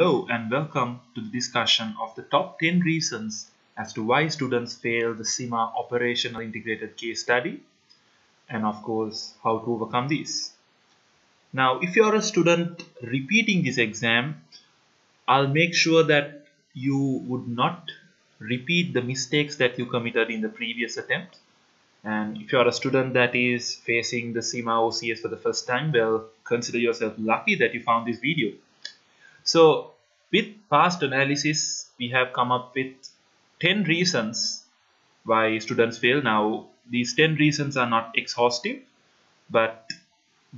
Hello and welcome to the discussion of the top 10 reasons as to why students fail the CIMA operational integrated case study, and of course how to overcome these. Now if you are a student repeating this exam, I'll make sure that you would not repeat the mistakes that you committed in the previous attempt. And if you are a student that is facing the CIMA OCS for the first time, well, consider yourself lucky that you found this video. So with past analysis, we have come up with 10 reasons why students fail. Now these 10 reasons are not exhaustive, but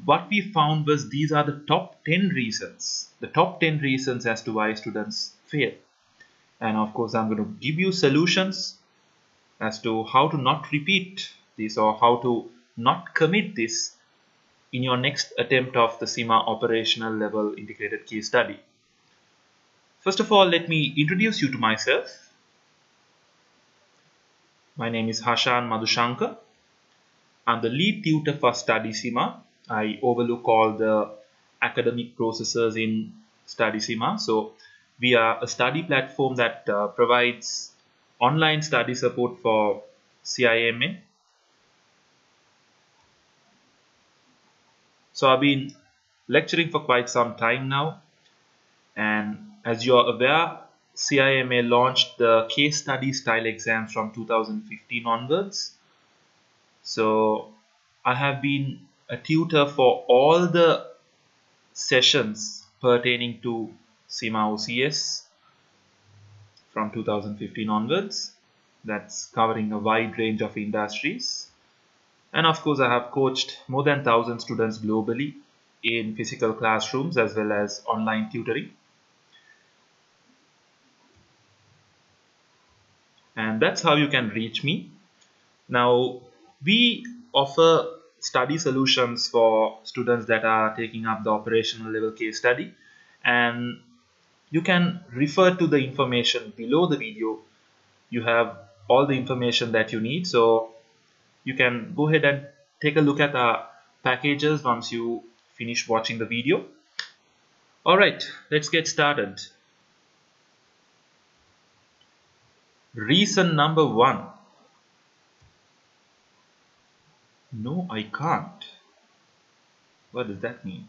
what we found was these are the top 10 reasons, as to why students fail. And of course I'm going to give you solutions as to how to not repeat this or how to not commit this in your next attempt of the CIMA operational level integrated case study. First of all, let me introduce you to myself. My name is Hashan Madushanka. I'm the lead tutor for StudyCIMA. I overlook all the academic processes in StudyCIMA. So we are a study platform that provides online study support for CIMA. So I've been lecturing for quite some time now, and as you are aware, CIMA launched the case study style exams from 2015 onwards. So I have been a tutor for all the sessions pertaining to CIMA OCS from 2015 onwards. That's covering a wide range of industries. And of course, I have coached more than 1,000 students globally in physical classrooms as well as online tutoring. And that's how you can reach me. Now, we offer study solutions for students that are taking up the operational level case study, and you can refer to the information below the video. You have all the information that you need, so you can go ahead and take a look at our packages once you finish watching the video. Alright, let's get started. Reason number 1. No, I can't. What does that mean?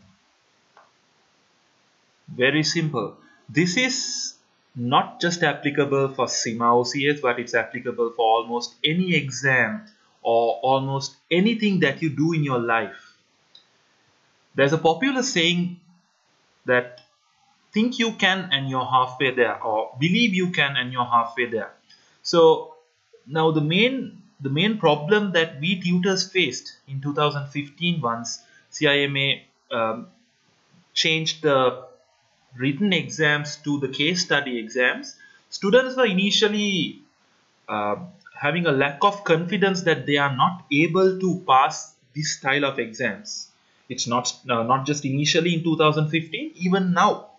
Very simple. This is not just applicable for CIMA OCS, but it's applicable for almost any exam or almost anything that you do in your life. There's a popular saying that think you can and you're halfway there, or believe you can and you're halfway there. So now the main problem that we tutors faced in 2015 once CIMA changed the written exams to the case study exams, students were initially having a lack of confidence that they are not able to pass this style of exams. It's not just initially in 2015, even now,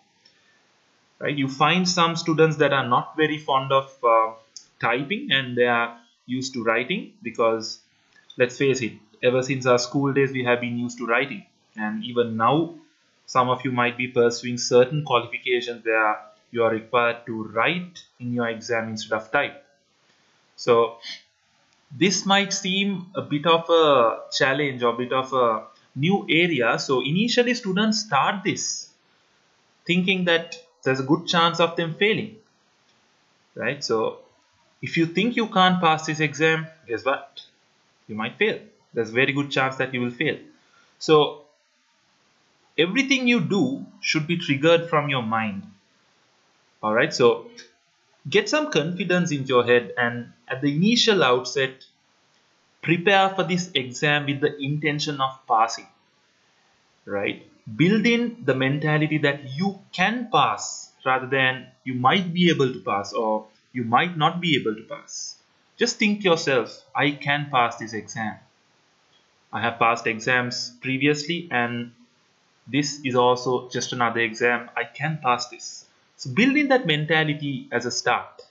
right? You find some students that are not very fond of typing and they are used to writing, because let's face it, ever since our school days we have been used to writing, and even now some of you might be pursuing certain qualifications where you are required to write in your exam instead of type. So this might seem a bit of a challenge or a bit of a new area. So initially students start this thinking that there's a good chance of them failing, right? So if you think you can't pass this exam, guess what? You might fail. There's a very good chance that you will fail. So everything you do should be triggered from your mind. Alright, so get some confidence into your head, and at the initial outset, prepare for this exam with the intention of passing. Right? Build in the mentality that you can pass rather than you might be able to pass or you might not be able to pass. Just think to yourself, I can pass this exam. I have passed exams previously, and this is also just another exam. I can pass this. So build in that mentality as a start.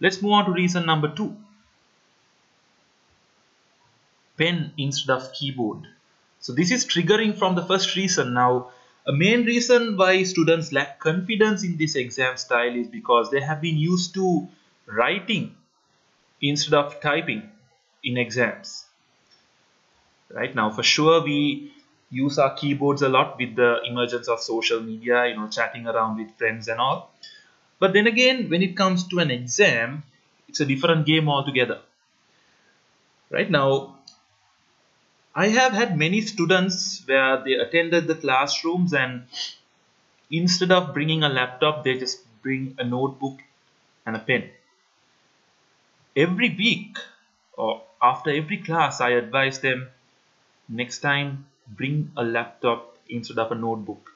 Let's move on to reason number 2. Pen instead of keyboard. So this is triggering from the first reason. Now A main reason why students lack confidence in this exam style is because they have been used to writing instead of typing in exams. Right now, for sure, we use our keyboards a lot with the emergence of social media, you know, chatting around with friends and all. But then again, when it comes to an exam, it's a different game altogether. Right now, I have had many students where they attended the classrooms and instead of bringing a laptop, they just bring a notebook and a pen. Every week or after every class, I advise them, next time bring a laptop instead of a notebook.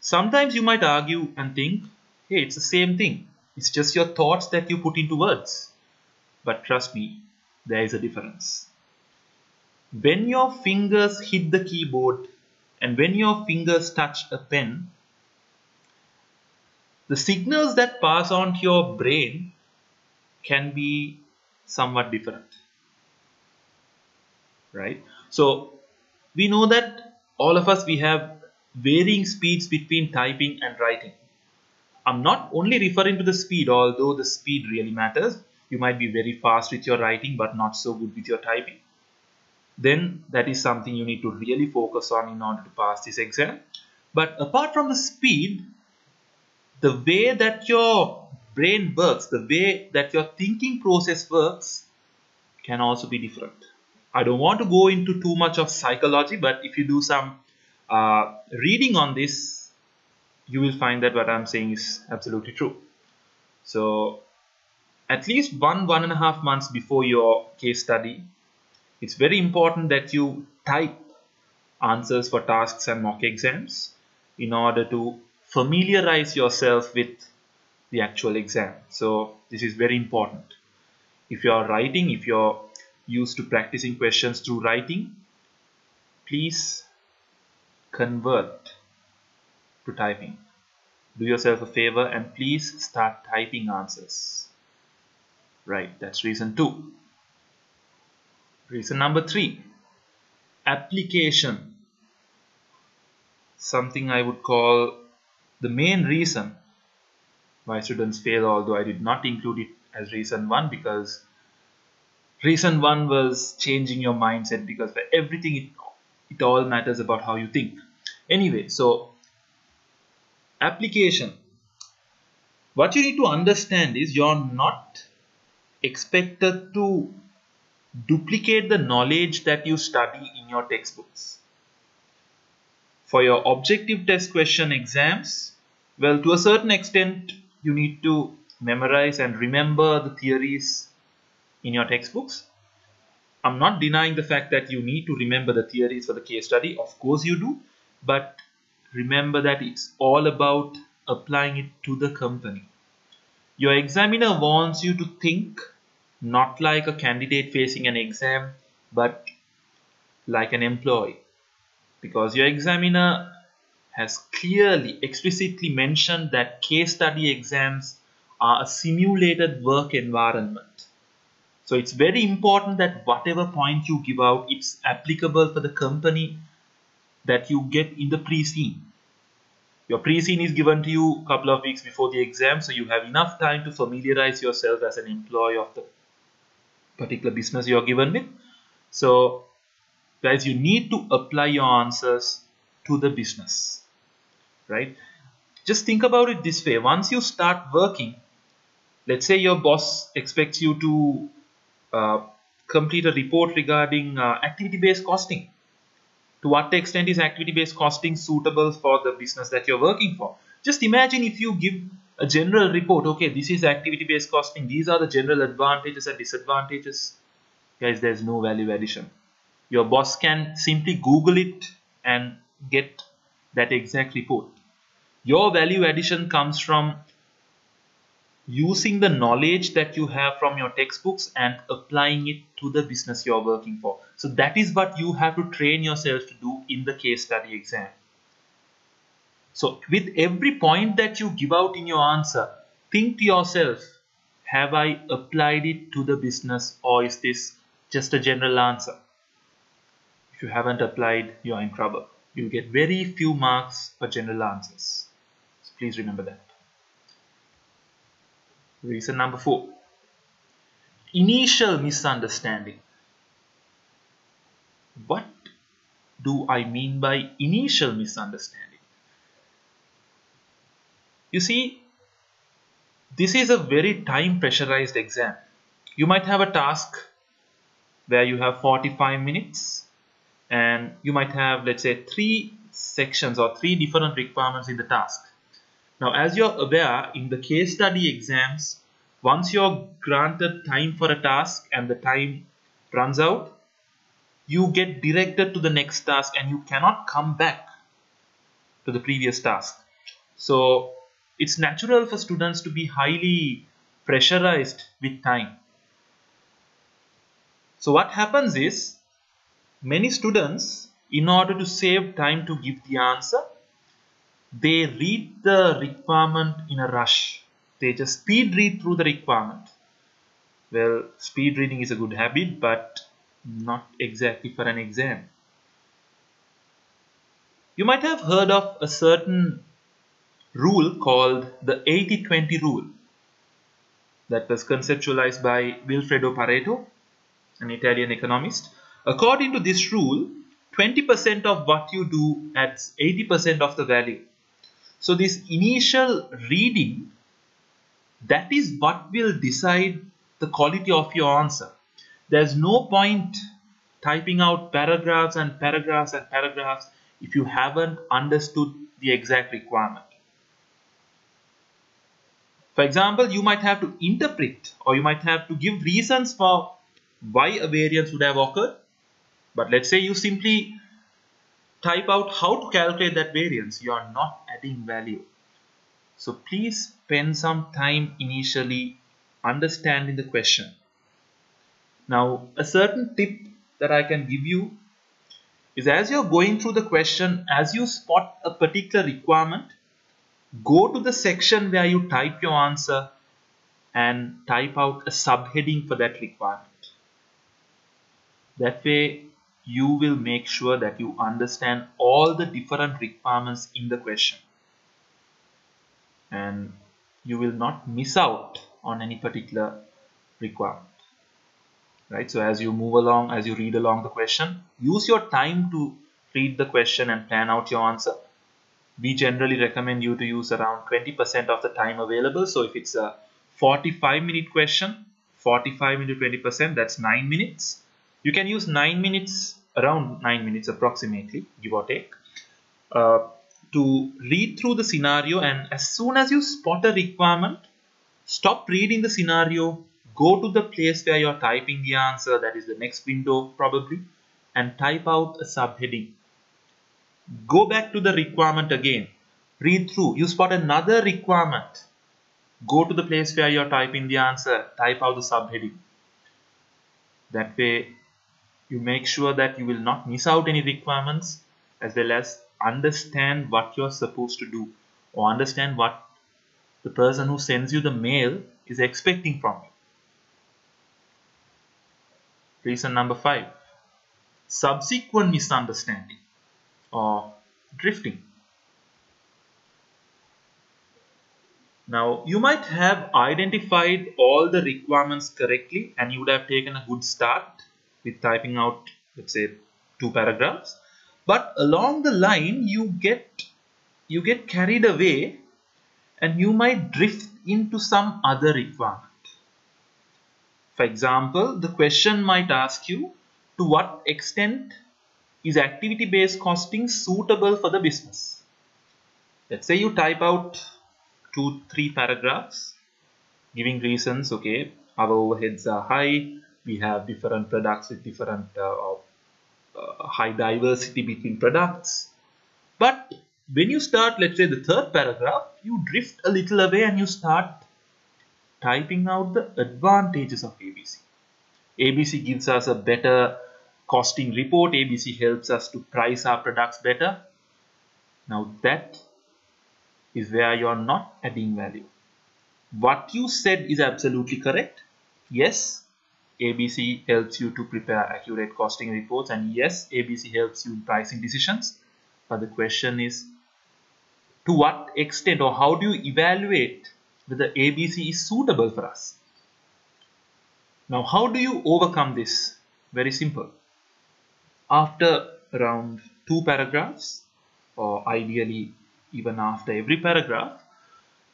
Sometimes you might argue and think, hey, it's the same thing. It's just your thoughts that you put into words. But trust me, there is a difference. When your fingers hit the keyboard and when your fingers touch a pen, the signals that pass on to your brain can be somewhat different. Right? So we know that all of us, we have varying speeds between typing and writing. I'm not only referring to the speed, although the speed really matters. You might be very fast with your writing but not so good with your typing. Then that is something you need to really focus on in order to pass this exam. But apart from the speed, the way that your brain works, the way that your thinking process works can also be different. I don't want to go into too much of psychology, but if you do some reading on this, you will find that what I'm saying is absolutely true. So at least one and a half months before your case study, it's very important that you type answers for tasks and mock exams in order to familiarize yourself with the actual exam. So this is very important. If you are writing, if you're used to practicing questions through writing, please convert to typing. Do yourself a favor and please start typing answers. Right, that's reason 2. Reason number 3, application. Something I would call the main reason why students fail, although I did not include it as reason 1 because reason 1 was changing your mindset, because for everything it all matters about how you think. Anyway, so application. What you need to understand is you're not expected to duplicate the knowledge that you study in your textbooks. For your objective test question exams, well, to a certain extent, you need to memorize and remember the theories in your textbooks. I'm not denying the fact that you need to remember the theories for the case study. Of course you do, but remember that it's all about applying it to the company. Your examiner wants you to think not like a candidate facing an exam, but like an employee, because your examiner has clearly, explicitly mentioned that case study exams are a simulated work environment. So it's very important that whatever point you give out, it's applicable for the company that you get in the pre-scene. Your pre-scene is given to you a couple of weeks before the exam, so you have enough time to familiarize yourself as an employee of the particular business you are given with. So guys, you need to apply your answers to the business, right? Just think about it this way. Once you start working, let's say your boss expects you to complete a report regarding activity-based costing. To what extent is activity-based costing suitable for the business that you're working for? Just imagine if you give a general report, okay, this is activity-based costing, these are the general advantages and disadvantages. Guys, there's no value addition. Your boss can simply Google it and get that exact report. Your value addition comes from using the knowledge that you have from your textbooks and applying it to the business you're working for. So that is what you have to train yourself to do in the case study exam. So with every point that you give out in your answer, think to yourself, have I applied it to the business or is this just a general answer? If you haven't applied, you're in trouble. you'll get very few marks for general answers. So please remember that. Reason number 4. Initial misunderstanding. What do I mean by initial misunderstanding? You see, this is a very time pressurized exam. You might have a task where you have 45 minutes and you might have, let's say, 3 sections or 3 different requirements in the task. Now, as you're aware, in the case study exams, once you're granted time for a task and the time runs out, you get directed to the next task and you cannot come back to the previous task. So it's natural for students to be highly pressurized with time. So what happens is, many students, in order to save time to give the answer, they read the requirement in a rush. They just speed read through the requirement. Well, speed reading is a good habit, but not exactly for an exam. You might have heard of a certain rule called the 80-20 rule that was conceptualized by Wilfredo Pareto, an Italian economist. According to this rule, 20% of what you do adds 80% of the value. So this initial reading, that is what will decide the quality of your answer. There's no point typing out paragraphs and paragraphs and paragraphs if you haven't understood the exact requirement. For example, you might have to interpret or you might have to give reasons for why a variance would have occurred. But let's say you simply type out how to calculate that variance. You are not adding value. So please spend some time initially understanding the question. Now, a certain tip that I can give you is, as you're going through the question, as you spot a particular requirement, go to the section where you type your answer and type out a subheading for that requirement. That way, you will make sure that you understand all the different requirements in the question, and you will not miss out on any particular requirement. Right, so as you move along, as you read along the question, use your time to read the question and plan out your answer. We generally recommend you to use around 20% of the time available. So if it's a 45-minute question, 45 into 20%, that's 9 minutes. You can use 9 minutes, around 9 minutes approximately, give or take, to read through the scenario, and as soon as you spot a requirement, stop reading the scenario, go to the place where you're typing the answer, that is the next window probably, and type out a subheading. Go back to the requirement again, read through, you spot another requirement, go to the place where you're typing the answer, type out the subheading. That way, you make sure that you will not miss out any requirements, as well as understand what you're supposed to do, or understand what the person who sends you the mail is expecting from you. Reason number 5, subsequent misunderstanding or drifting. Now, you might have identified all the requirements correctly and you would have taken a good start with typing out, let's say, 2 paragraphs. But along the line, you get carried away and you might drift into some other requirement. For example, the question might ask you, to what extent is activity-based costing suitable for the business? Let's say you type out 2-3 paragraphs giving reasons. Okay, our overheads are high, we have different products with different high diversity between products. But when you start, let's say, the 3rd paragraph, you drift a little away and you start typing out the advantages of ABC. ABC gives us a better costing report. ABC helps us to price our products better. Now that is where you are not adding value. What you said is absolutely correct. Yes, ABC helps you to prepare accurate costing reports, and yes, ABC helps you in pricing decisions. But the question is, to what extent or how do you evaluate whether ABC is suitable for us? Now, how do you overcome this? Very simple. After around 2 paragraphs, or ideally even after every paragraph,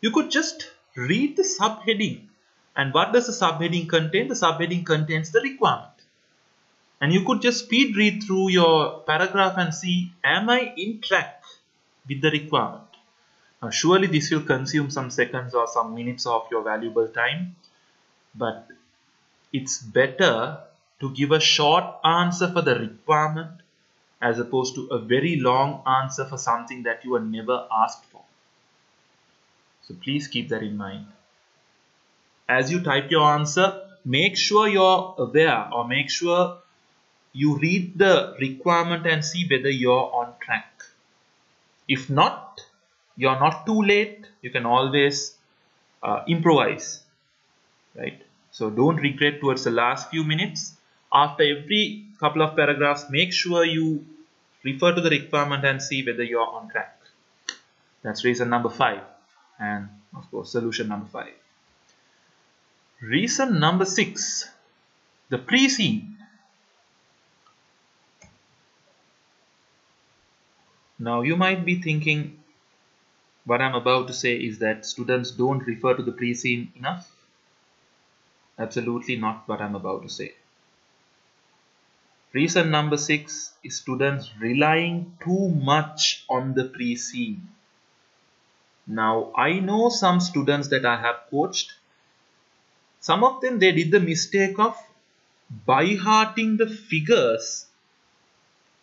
you could just read the subheading. And what does the subheading contain? The subheading contains the requirement. And you could just speed read through your paragraph and see, am I in track with the requirement? Now, surely this will consume some seconds or some minutes of your valuable time, but it's better to give a short answer for the requirement as opposed to a very long answer for something that you were never asked for. So please keep that in mind. As you type your answer, make sure you're aware, or make sure you read the requirement and see whether you're on track. If not, you're not too late. You can always improvise, right? So don't regret towards the last few minutes. After every couple of paragraphs, make sure you refer to the requirement and see whether you're on track. That's reason number 5, and of course solution number 5. Reason number 6, the pre-scene. Now you might be thinking what I'm about to say is that students don't refer to the pre-scene enough. Absolutely not what I'm about to say. Reason number 6 is students relying too much on the pre-scene. Now I know some students that I have coached. Some of them, they did the mistake of by-hearting the figures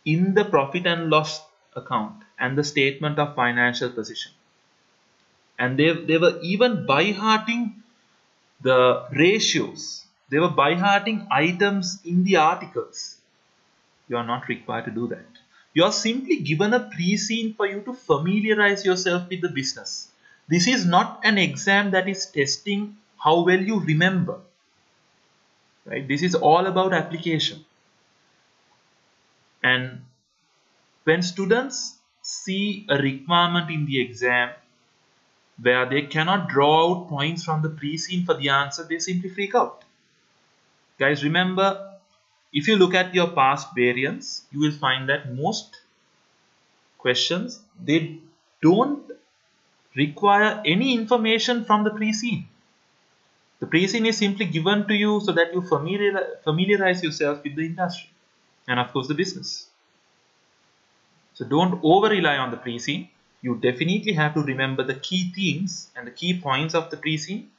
in the profit and loss account and the statement of financial position. And they were even by-hearting the ratios. They were by-hearting items in the articles. You are not required to do that. You are simply given a pre-scene for you to familiarize yourself with the business. This is not an exam that is testing how well you remember, right? This is all about application. And when students see a requirement in the exam where they cannot draw out points from the pre-scene for the answer, they simply freak out. Guys, remember, if you look at your past variants, you will find that most questions, they don't require any information from the pre-scene. The pre-scene is simply given to you so that you familiarize yourself with the industry and of course the business. So don't over rely on the pre-scene. You definitely have to remember the key themes and the key points of the pre-scene.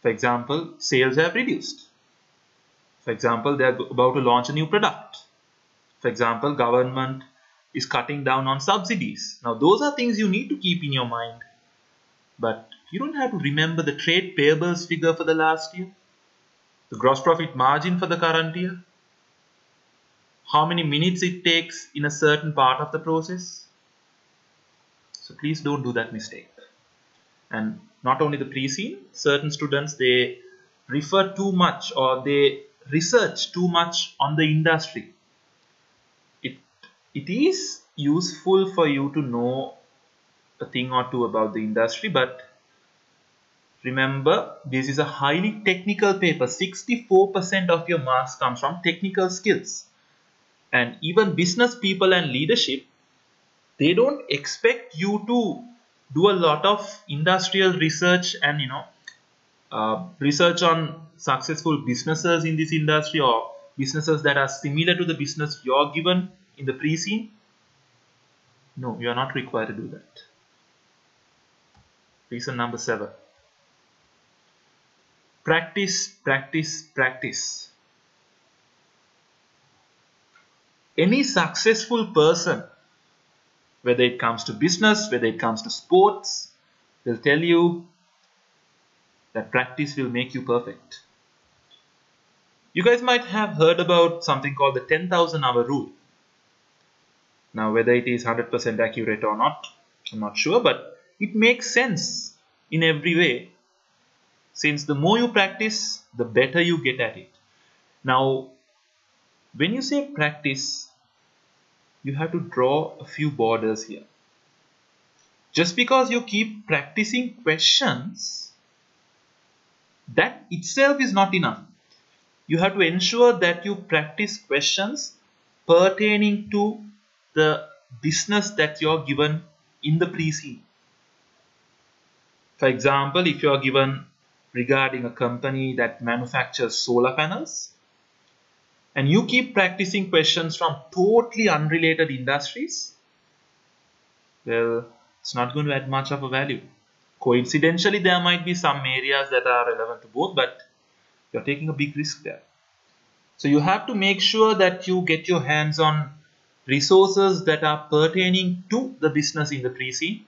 For example, sales have reduced. For example, they are about to launch a new product. For example, government is cutting down on subsidies. Now those are things you need to keep in your mind. But you don't have to remember the trade payables figure for the last year, the gross profit margin for the current year, how many minutes it takes in a certain part of the process. So please don't do that mistake. And not only the pre-scene, certain students, they refer too much or they research too much on the industry. It is useful for you to know a thing or two about the industry, but remember, this is a highly technical paper. 64% of your marks comes from technical skills. And even business people and leadership, they don't expect you to do a lot of industrial research and, research on successful businesses in this industry or businesses that are similar to the business you're given in the pre-scene. No, you are not required to do that. Reason number 7. Practice, practice, practice. Any successful person, whether it comes to business, whether it comes to sports, will tell you that practice will make you perfect. You guys might have heard about something called the 10,000 hour rule. Now, whether it is 100% accurate or not, I'm not sure, but it makes sense in every way. Since the more you practice, the better you get at it. Now, when you say practice, you have to draw a few borders here. Just because you keep practicing questions, that itself is not enough. You have to ensure that you practice questions pertaining to the business that you are given in the pre-seed. For example, if you are given regarding a company that manufactures solar panels, and you keep practicing questions from totally unrelated industries, well, it's not going to add much of a value. Coincidentally, there might be some areas that are relevant to both, but you're taking a big risk there. So you have to make sure that you get your hands on resources that are pertaining to the business in the pre-seed,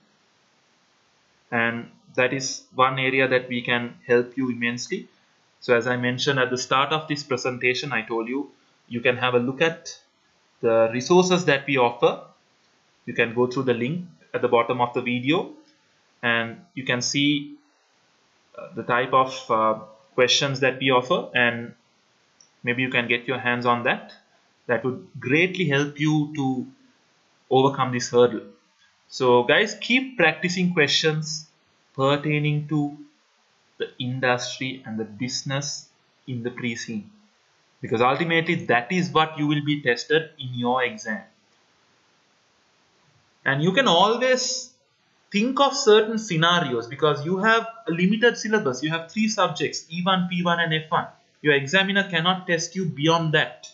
and that is one area that we can help you immensely. So as I mentioned at the start of this presentation, I told you, you can have a look at the resources that we offer. You can go through the link at the bottom of the video and you can see the type of questions that we offer, and maybe you can get your hands on that. That would greatly help you to overcome this hurdle. So guys, keep practicing questions pertaining to the industry and the business in the pre-seed, because ultimately that is what you will be tested in your exam. And you can always think of certain scenarios, because you have a limited syllabus. You have 3 subjects, E1, P1 and F1. Your examiner cannot test you beyond that.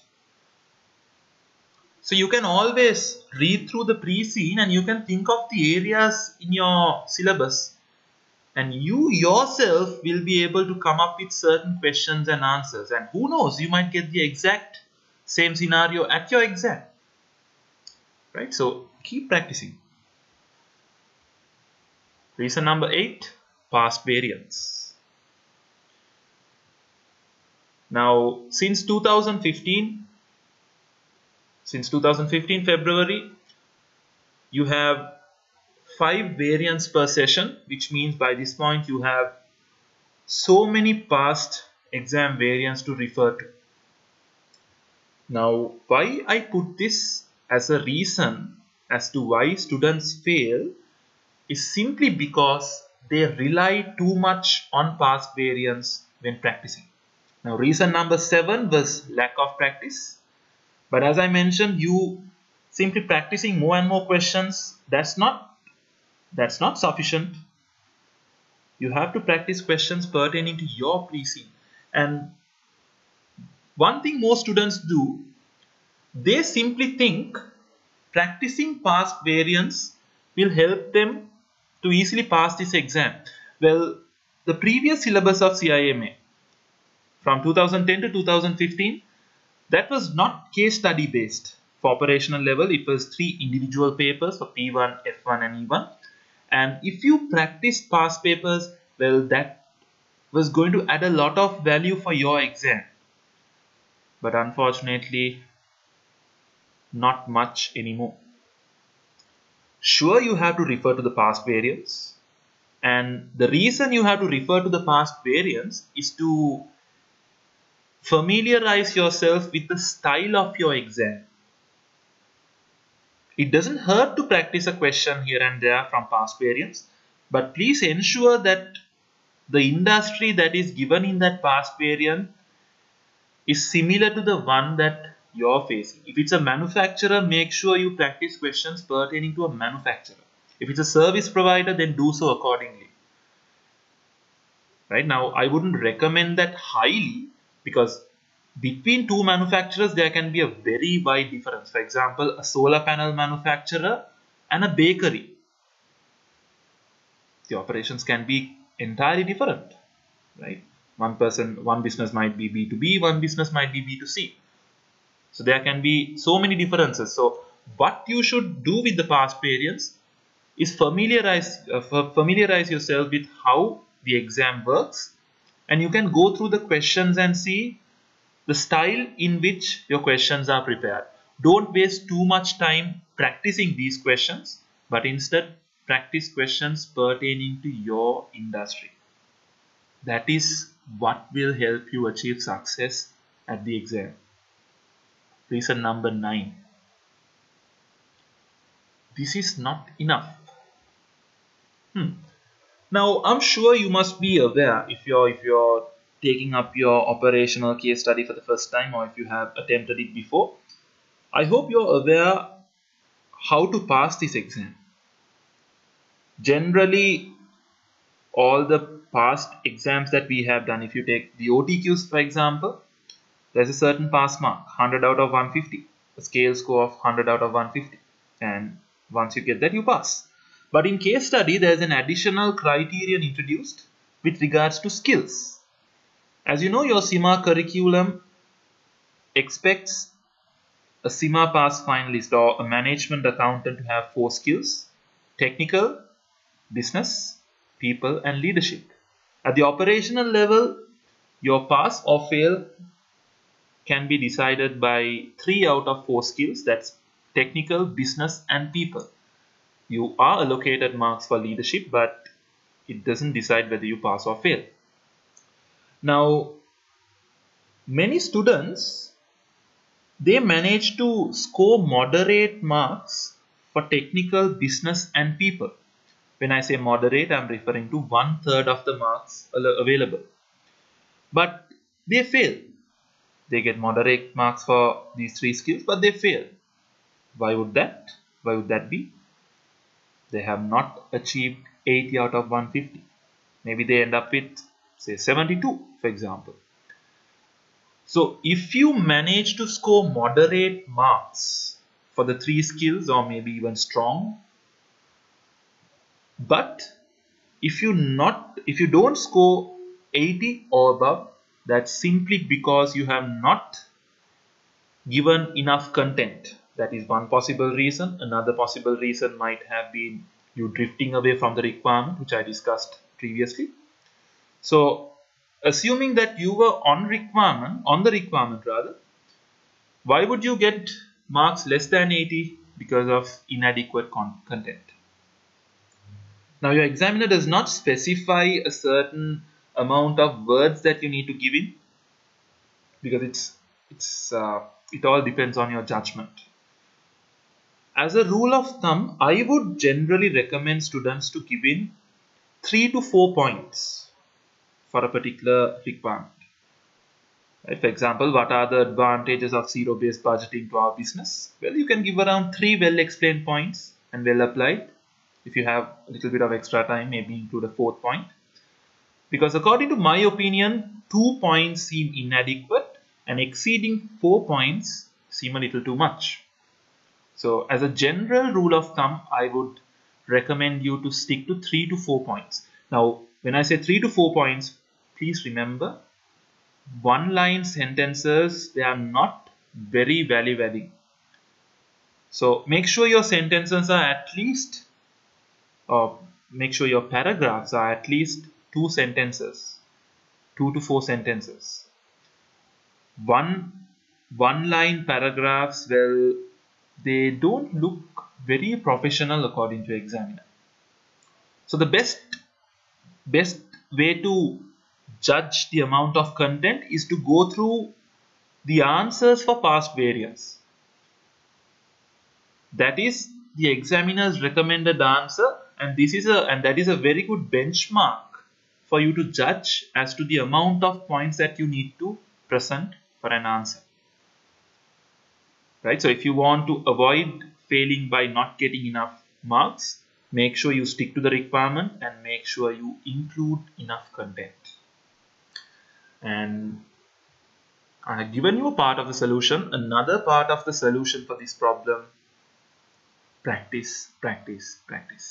So you can always read through the pre-seed and you can think of the areas in your syllabus, and you yourself will be able to come up with certain questions and answers. And who knows, you might get the exact same scenario at your exam. Right? So keep practicing. Reason number 8, past variance. Now, since 2015 February, you have 5 variants per session, which means by this point you have so many past exam variants to refer to. Now, why I put this as a reason as to why students fail is simply because they rely too much on past variants when practicing. Now, reason number 7 was lack of practice. But as I mentioned, you simply practicing more and more questions, that's not sufficient. You have to practice questions pertaining to your pre-seed. And one thing most students do, they simply think practicing past variants will help them to easily pass this exam. Well, the previous syllabus of CIMA from 2010 to 2015, that was not case study based. For operational level, it was 3 individual papers for P1, F1 and E1. And if you practice past papers, well, that was going to add a lot of value for your exam. But unfortunately, not much anymore. Sure, you have to refer to the past variants. And the reason you have to refer to the past variants is to familiarize yourself with the style of your exam. It doesn't hurt to practice a question here and there from past variants, but please ensure that the industry that is given in that past variant is similar to the one that you're facing. If it's a manufacturer, make sure you practice questions pertaining to a manufacturer. If it's a service provider, then do so accordingly. Right now, I wouldn't recommend that highly, because between 2 manufacturers, there can be a very wide difference. For example, a solar panel manufacturer and a bakery. The operations can be entirely different, right? One business might be B2B, one business might be B2C. So there can be so many differences. So what you should do with the past variants is familiarize yourself with how the exam works, and you can go through the questions and see the style in which your questions are prepared. Don't waste too much time practicing these questions, but instead practice questions pertaining to your industry. That is what will help you achieve success at the exam. Reason number 9, This is not enough. Now, I'm sure you must be aware, if you're taking up your operational case study for the first time, or if you have attempted it before, I hope you're aware how to pass this exam. Generally, all the past exams that we have done, if you take the OTQs for example, there's a certain pass mark, 100 out of 150, a scale score of 100 out of 150, and once you get that, you pass. But in case study, there's an additional criterion introduced with regards to skills. As you know, your CIMA curriculum expects a CIMA pass finalist or a management accountant to have 4 skills: technical, business, people, and leadership. At the operational level, your pass or fail can be decided by 3 out of 4 skills, that's technical, business, and people. You are allocated marks for leadership, but it doesn't decide whether you pass or fail. Now, many students, they manage to score moderate marks for technical, business, and people. When I say moderate, I'm referring to 1/3 of the marks available. But they fail. They get moderate marks for these 3 skills, but they fail. Why would that? Why would that be? They have not achieved 80 out of 150. Maybe they end up with, say, 72, for example. So if you manage to score moderate marks for the 3 skills, or maybe even strong, but if you don't score 80 or above, that's simply because you have not given enough content. That is one possible reason. Another possible reason might have been you drifting away from the requirement, which I discussed previously. So, assuming that you were on the requirement rather, why would you get marks less than 80? Because of inadequate content. Now, your examiner does not specify a certain amount of words that you need to give in, because it all depends on your judgment. As a rule of thumb, I would generally recommend students to give in 3 to 4 points for a particular requirement. Right? For example, what are the advantages of zero-based budgeting to our business? Well, you can give around 3 well-explained points and well-applied. If you have a little bit of extra time, maybe include a 4th point. Because according to my opinion, 2 points seem inadequate and exceeding 4 points seem a little too much. So as a general rule of thumb, I would recommend you to stick to 3 to 4 points. Now, when I say 3 to 4 points, please remember, one-line sentences, they are not very value-adding. So make sure your sentences are at least, or make sure your paragraphs are at least 2 sentences, 2 to 4 sentences. One-line paragraphs, well, they don't look very professional according to examiner. So the best way to judge the amount of content is to go through the answers for past variance. That is the examiner's recommended answer, and that is a very good benchmark for you to judge as to the amount of points that you need to present for an answer. Right, so if you want to avoid failing by not getting enough marks, make sure you stick to the requirement and make sure you include enough content. And I have given you a part of the solution. Another part of the solution for this problem: practice, practice, practice.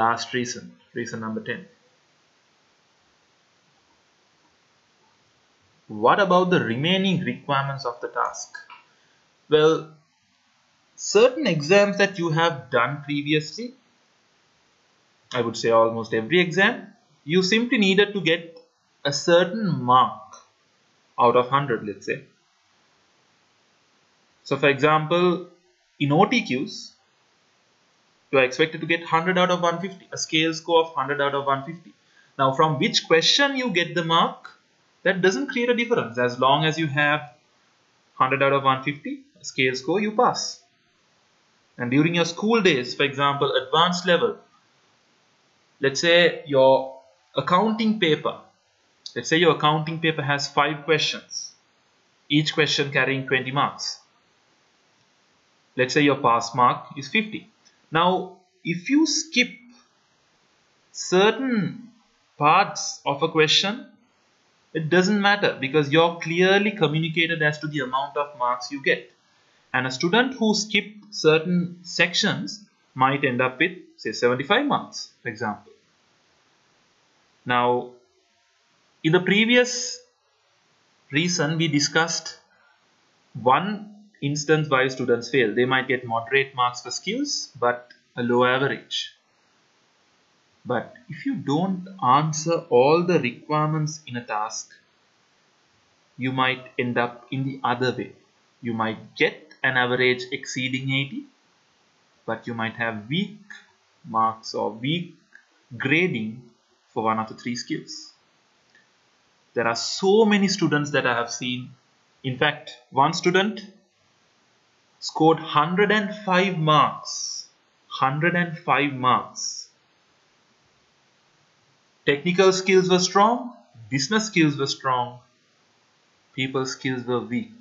Last reason, reason number 10. What about the remaining requirements of the task? Well, certain exams that you have done previously, I would say almost every exam, you simply needed to get a certain mark out of 100, let's say. So for example, in OTQs, you are expected to get 100 out of 150, a scale score of 100 out of 150. Now, from which question you get the mark, that doesn't create a difference. As long as you have 100 out of 150 scale score, you pass. And during your school days, for example, advanced level, let's say your accounting paper, has 5 questions, each question carrying 20 marks. Let's say your pass mark is 50. Now, if you skip certain parts of a question, it doesn't matter because you're clearly communicated as to the amount of marks you get. And a student who skipped certain sections might end up with, say, 75 marks, for example. Now, in the previous reason, we discussed one instance why students fail. They might get moderate marks for skills, but a low average. But if you don't answer all the requirements in a task, you might end up in the other way. You might get an average exceeding 80, but you might have weak marks or weak grading for one of the 3 skills. There are so many students that I have seen. In fact, one student scored 105 marks. 105 marks. Technical skills were strong, business skills were strong, people skills were weak.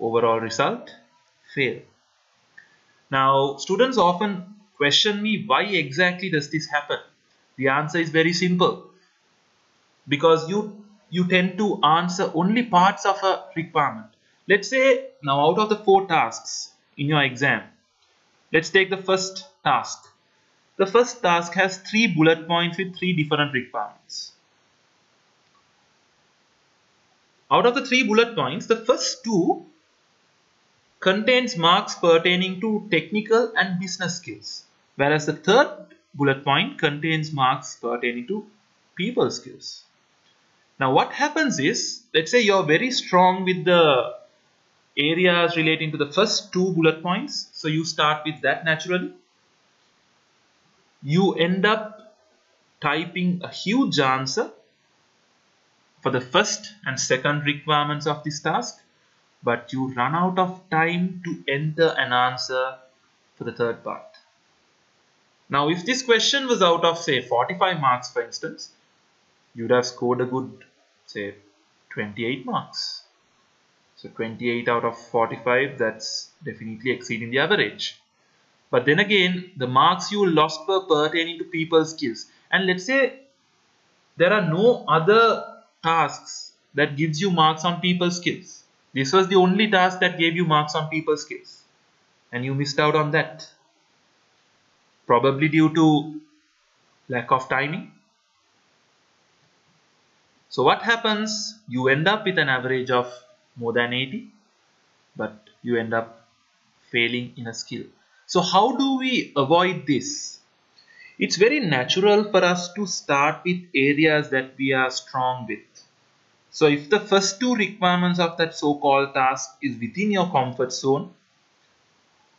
Overall result, fail. Now, students often question me, why exactly does this happen? The answer is very simple. Because you tend to answer only parts of a requirement. Let's say, now out of the 4 tasks in your exam, let's take the first task. The first task has 3 bullet points with 3 different requirements. Out of the 3 bullet points, the first 2 contains marks pertaining to technical and business skills, whereas the 3rd bullet point contains marks pertaining to people skills. Now what happens is, let's say you're very strong with the areas relating to the first 2 bullet points, so you start with that naturally. You end up typing a huge answer for the first and second requirements of this task, but you run out of time to enter an answer for the 3rd part. Now, if this question was out of, say, 45 marks, for instance, you would have scored a good, say, 28 marks. So 28 out of 45, that's definitely exceeding the average. But then again, the marks you lost were pertaining to people skills. And let's say there are no other tasks that gives you marks on people skills. This was the only task that gave you marks on people skills, and you missed out on that. Probably due to lack of timing. So what happens? You end up with an average of more than 80, but you end up failing in a skill. So how do we avoid this? It's very natural for us to start with areas that we are strong with. So if the first 2 requirements of that so-called task is within your comfort zone,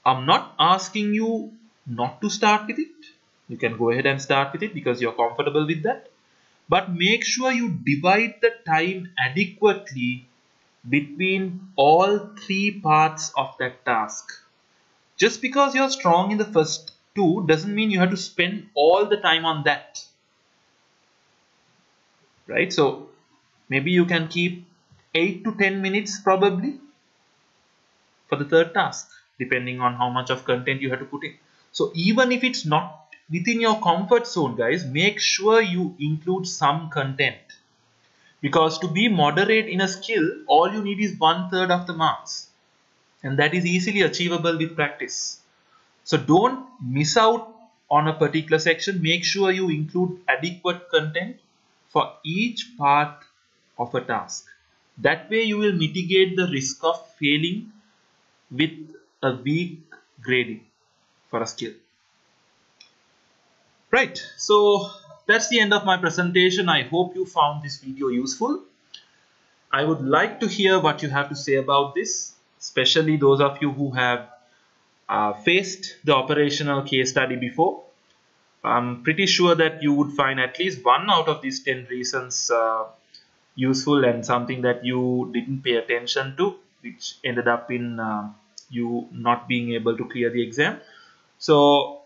I'm not asking you not to start with it. You can go ahead and start with it because you're comfortable with that. But make sure you divide the time adequately between all 3 parts of that task. Just because you're strong in the first 2 doesn't mean you have to spend all the time on that. Right? So maybe you can keep 8 to 10 minutes probably for the 3rd task, depending on how much of content you have to put in. So even if it's not within your comfort zone, guys, make sure you include some content. Because to be moderate in a skill, all you need is 1/3 of the marks. And that is easily achievable with practice. So don't miss out on a particular section. Make sure you include adequate content for each part of a task. That way you will mitigate the risk of failing with a weak grading for a skill. Right, so that's the end of my presentation. I hope you found this video useful. I would like to hear what you have to say about this, especially those of you who have faced the operational case study before. I'm pretty sure that you would find at least one out of these 10 reasons useful and something that you didn't pay attention to, which ended up in you not being able to clear the exam. So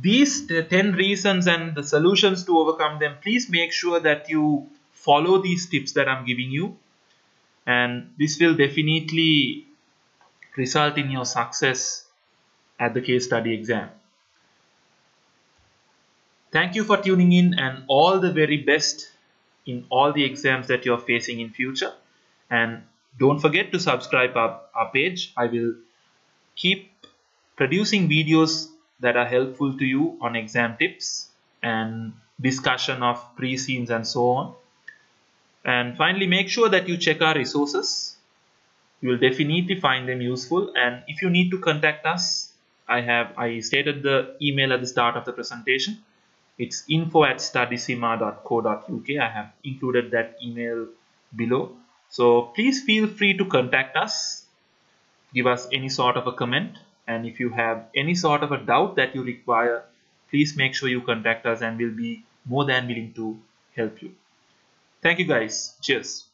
these 10 reasons and the solutions to overcome them, please make sure that you follow these tips that I'm giving you, and this will definitely result in your success at the case study exam. Thank you for tuning in, and all the very best in all the exams that you're facing in future. And don't forget to subscribe our page. I will keep producing videos that are helpful to you on exam tips and discussion of pre-scenes and so on. And finally, make sure that you check our resources. You will definitely find them useful. And if you need to contact us, I stated the email at the start of the presentation. It's info@studycima.co.uk. I have included that email below. So please feel free to contact us. Give us any sort of a comment. And if you have any sort of a doubt that you require, please make sure you contact us, and we'll be more than willing to help you. Thank you guys. Cheers.